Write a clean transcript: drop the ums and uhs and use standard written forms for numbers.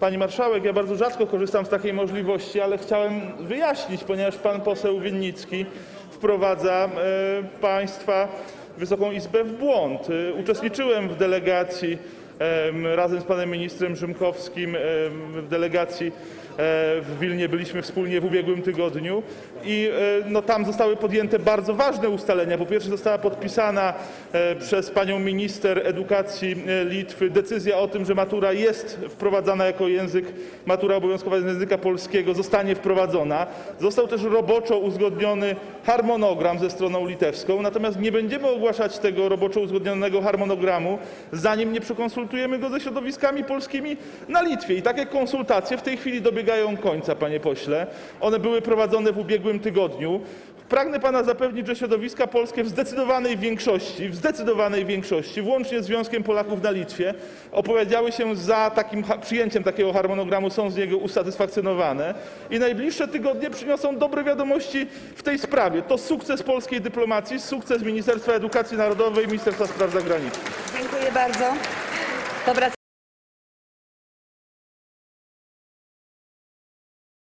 Pani marszałek, ja bardzo rzadko korzystam z takiej możliwości, ale chciałem wyjaśnić, ponieważ pan poseł Winnicki wprowadza państwa, Wysoką Izbę w błąd. Uczestniczyłem w delegacji razem z panem ministrem Rzymkowskim, w delegacji w Wilnie byliśmy wspólnie w ubiegłym tygodniu i no, tam zostały podjęte bardzo ważne ustalenia. Po pierwsze została podpisana przez panią minister edukacji Litwy decyzja o tym, że matura jest wprowadzana jako język, matura obowiązkowa z języka polskiego zostanie wprowadzona. Został też roboczo uzgodniony harmonogram ze stroną litewską, natomiast nie będziemy ogłaszać tego roboczo uzgodnionego harmonogramu, zanim nie przekonsultujemy go ze środowiskami polskimi na Litwie. I takie konsultacje w tej chwili dobiegają końca, panie pośle. One były prowadzone w ubiegłym tygodniu. Pragnę pana zapewnić, że środowiska polskie w zdecydowanej większości, włącznie z Związkiem Polaków na Litwie, opowiedziały się za takim przyjęciem takiego harmonogramu, są z niego usatysfakcjonowane i najbliższe tygodnie przyniosą dobre wiadomości w tej sprawie. To sukces polskiej dyplomacji, sukces Ministerstwa Edukacji Narodowej i Ministerstwa Spraw Zagranicznych. Dziękuję bardzo.